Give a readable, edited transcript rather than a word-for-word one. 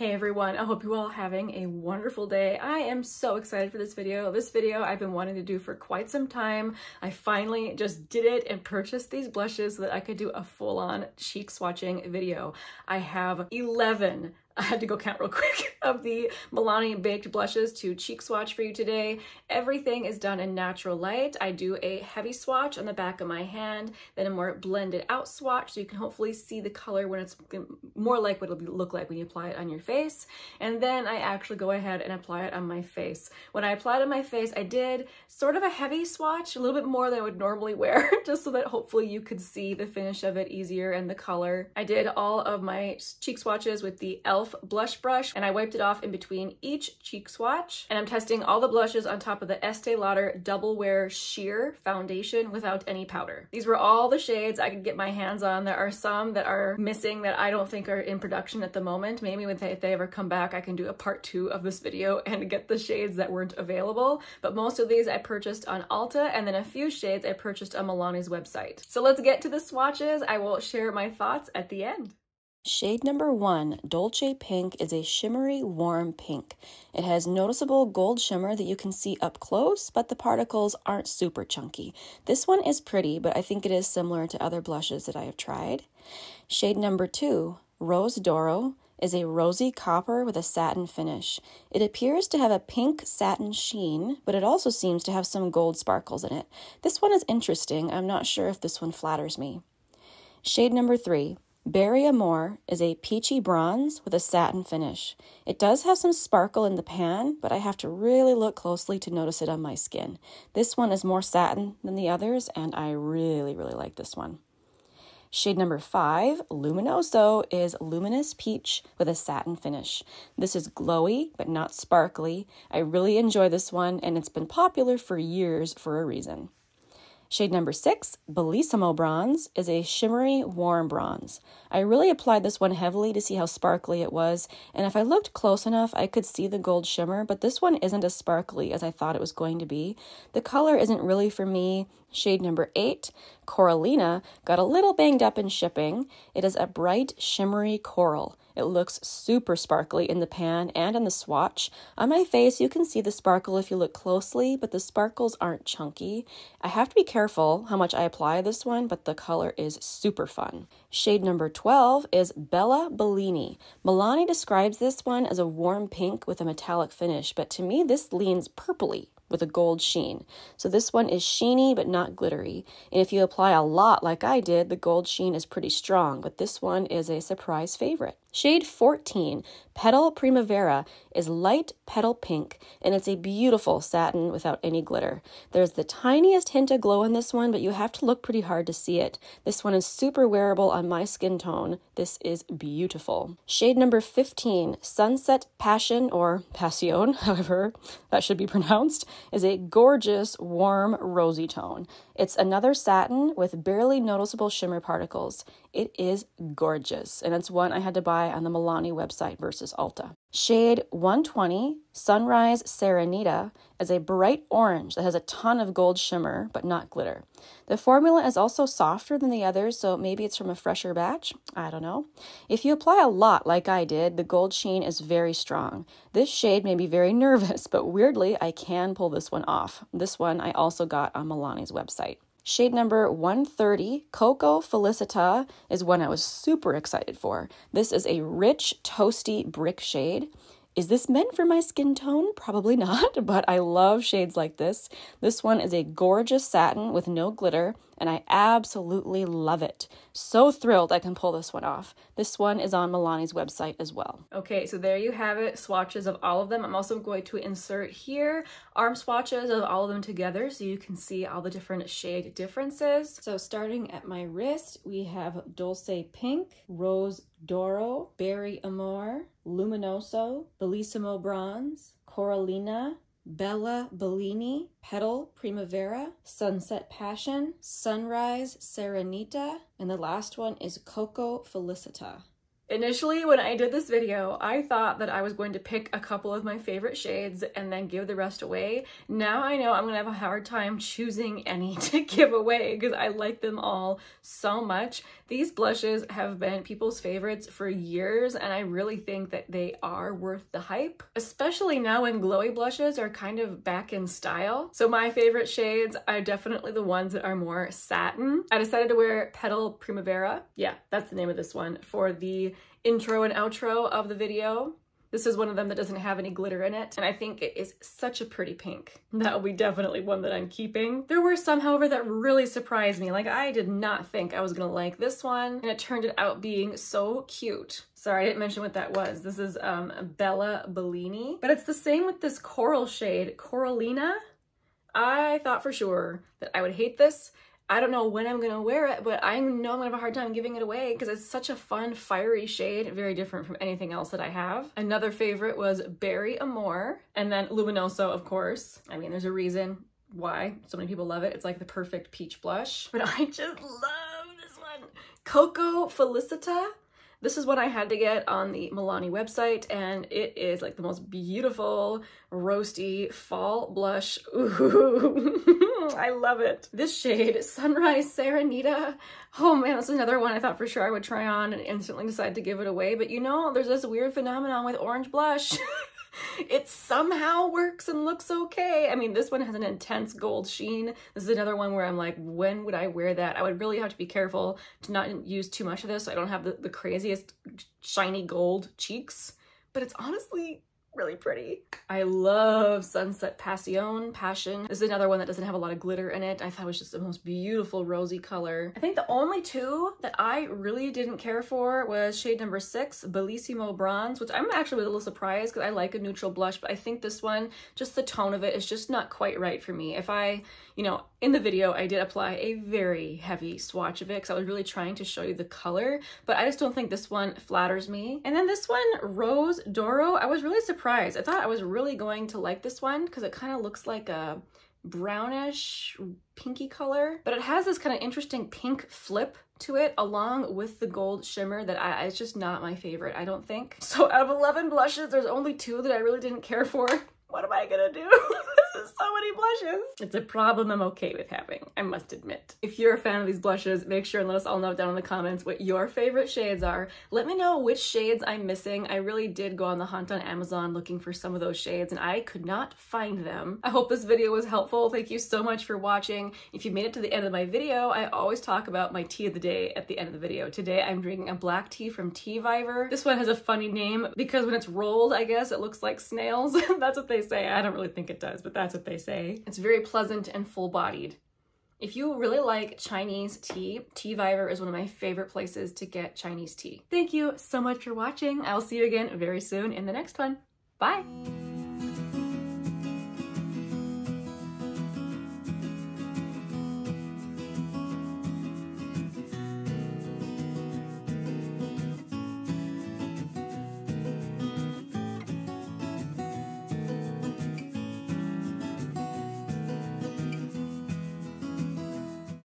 Hey everyone, I hope you all are having a wonderful day. I am so excited for this video. This video I've been wanting to do for quite some time. I finally just did it and purchased these blushes so that I could do a full-on cheek swatching video. I have 11. I had to go count real quick of the Milani baked blushes to cheek swatch for you today. Everything is done in natural light. I do a heavy swatch on the back of my hand, then a more blended out swatch so you can hopefully see the color when it's more like what it'll look like when you apply it on your face. And then I actually go ahead and apply it on my face. When I applied it on my face, I did sort of a heavy swatch, a little bit more than I would normally wear, just so that hopefully you could see the finish of it easier and the color. I did all of my cheek swatches with the e.l.f. blush brush, and I wiped it off in between each cheek swatch. And I'm testing all the blushes on top of the Estée Lauder Double Wear Sheer Foundation without any powder. These were all the shades I could get my hands on. There are some that are missing that I don't think are in production at the moment. Maybe if they ever come back, I can do a part two of this video and get the shades that weren't available. But most of these I purchased on Ulta, and then a few shades I purchased on Milani's website. So let's get to the swatches. I will share my thoughts at the end. Shade number 1, Dolce Pink, is a shimmery, warm pink. It has noticeable gold shimmer that you can see up close, but the particles aren't super chunky. This one is pretty, but I think it is similar to other blushes that I have tried. Shade number 2, Rose Doro, is a rosy copper with a satin finish. It appears to have a pink satin sheen, but it also seems to have some gold sparkles in it. This one is interesting. I'm not sure if this one flatters me. Shade number 3, Berry Amore, is a peachy bronze with a satin finish. It does have some sparkle in the pan, but I have to really look closely to notice it on my skin. This one is more satin than the others, and I really like this one. Shade number 5, Luminoso, is Luminous Peach with a satin finish. This is glowy, but not sparkly. I really enjoy this one, and it's been popular for years for a reason. Shade number 6, Bellissimo Bronze, is a shimmery, warm bronze. I really applied this one heavily to see how sparkly it was, and if I looked close enough, I could see the gold shimmer, but this one isn't as sparkly as I thought it was going to be. The color isn't really for me. Shade number 8, Coralina, got a little banged up in shipping. It is a bright, shimmery coral. It looks super sparkly in the pan and in the swatch. On my face, you can see the sparkle if you look closely, but the sparkles aren't chunky. I have to be careful how much I apply this one, but the color is super fun. Shade number 12 is Bella Bellini. Milani describes this one as a warm pink with a metallic finish, but to me, this leans purpley with a gold sheen. So this one is sheeny, but not glittery. And if you apply a lot like I did, the gold sheen is pretty strong, but this one is a surprise favorite. Shade 14, Petal Primavera, is light petal pink, and it's a beautiful satin without any glitter. There's the tiniest hint of glow in this one, but you have to look pretty hard to see it. This one is super wearable on my skin tone. This is beautiful. Shade number 15, Sunset Passion, or Passion, however that should be pronounced, is a gorgeous, warm, rosy tone. It's another satin with barely noticeable shimmer particles. It is gorgeous, and it's one I had to buy on the Milani website versus Ulta. Shade 120, Sunrise Serenita, is a bright orange that has a ton of gold shimmer, but not glitter. The formula is also softer than the others, so maybe it's from a fresher batch. I don't know. If you apply a lot like I did, the gold sheen is very strong. This shade made me very nervous, but weirdly, I can pull this one off. This one I also got on Milani's website. Shade number 130, Coco Felicita, is one I was super excited for. This is a rich, toasty brick shade. Is this meant for my skin tone? Probably not, but I love shades like this. This one is a gorgeous satin with no glitter, and I absolutely love it. So thrilled I can pull this one off. This one is on Milani's website as well. Okay, so there you have it, swatches of all of them. I'm also going to insert here arm swatches of all of them together so you can see all the different shade differences. So starting at my wrist, we have Dolce Pink, Rose Doro, Berry Amore, Luminoso, Bellissimo Bronze, Coralina, Bella Bellini, Petal Primavera, Sunset Passion, Sunrise Serenita, and the last one is Coco Felicita. Initially, when I did this video, I thought that I was going to pick a couple of my favorite shades and then give the rest away. Now I know I'm gonna have a hard time choosing any to give away because I like them all so much. These blushes have been people's favorites for years, and I really think that they are worth the hype, especially now when glowy blushes are kind of back in style. So my favorite shades are definitely the ones that are more satin. I decided to wear Petal Primavera. Yeah, that's the name of this one for the intro and outro of the video. This is one of them that doesn't have any glitter in it, and I think it is such a pretty pink. That will be definitely one that I'm keeping. There were some, however, that really surprised me. Like, I did not think I was gonna like this one, and it turned out being so cute. Sorry, I didn't mention what that was. This is Bella Bellini, but it's the same with this coral shade, Coralina. I thought for sure that I would hate this. I don't know when I'm gonna wear it, but I know I'm gonna have a hard time giving it away because it's such a fun, fiery shade, very different from anything else that I have. Another favorite was Berry Amour, and then Luminoso, of course. I mean, there's a reason why so many people love it. It's like the perfect peach blush, but I just love this one. Coco Felicita. This is what I had to get on the Milani website, and it is like the most beautiful, roasty fall blush. Ooh, I love it. This shade, Sunrise Serenita. Oh man, that's another one I thought for sure I would try on and instantly decide to give it away. But you know, there's this weird phenomenon with orange blush. It somehow works and looks okay. I mean, this one has an intense gold sheen. This is another one where I'm like, when would I wear that? I would really have to be careful to not use too much of this so I don't have the craziest shiny gold cheeks, but it's honestly really pretty. I love Sunset Passion. This is another one that doesn't have a lot of glitter in it. I thought it was just the most beautiful rosy color. I think the only two that I really didn't care for was shade number 6, Bellissimo Bronze, which I'm actually a little surprised because I like a neutral blush, but I think this one, just the tone of it is just not quite right for me. If I, you know, in the video, I did apply a very heavy swatch of it because I was really trying to show you the color, but I just don't think this one flatters me. And then this one, Rose Doro, I was really surprised. I thought I was really going to like this one because it kind of looks like a brownish pinky color, but it has this kind of interesting pink flip to it along with the gold shimmer that it's just not my favorite, I don't think. So out of 11 blushes, there's only two that I really didn't care for. What am I gonna do? This is so many blushes. It's a problem I'm okay with having, I must admit. If you're a fan of these blushes, make sure and let us all know down in the comments what your favorite shades are. Let me know which shades I'm missing. I really did go on the hunt on Amazon looking for some of those shades and I could not find them. I hope this video was helpful. Thank you so much for watching. If you made it to the end of my video, I always talk about my tea of the day at the end of the video. Today I'm drinking a black tea from Teavivre. This one has a funny name because when it's rolled, I guess, it looks like snails. That's what they say. I don't really think it does, but that's what they say. It's very pleasant and full-bodied. If you really like Chinese tea, Teavivre is one of my favorite places to get Chinese tea. Thank you so much for watching. I'll see you again very soon in the next one. Bye!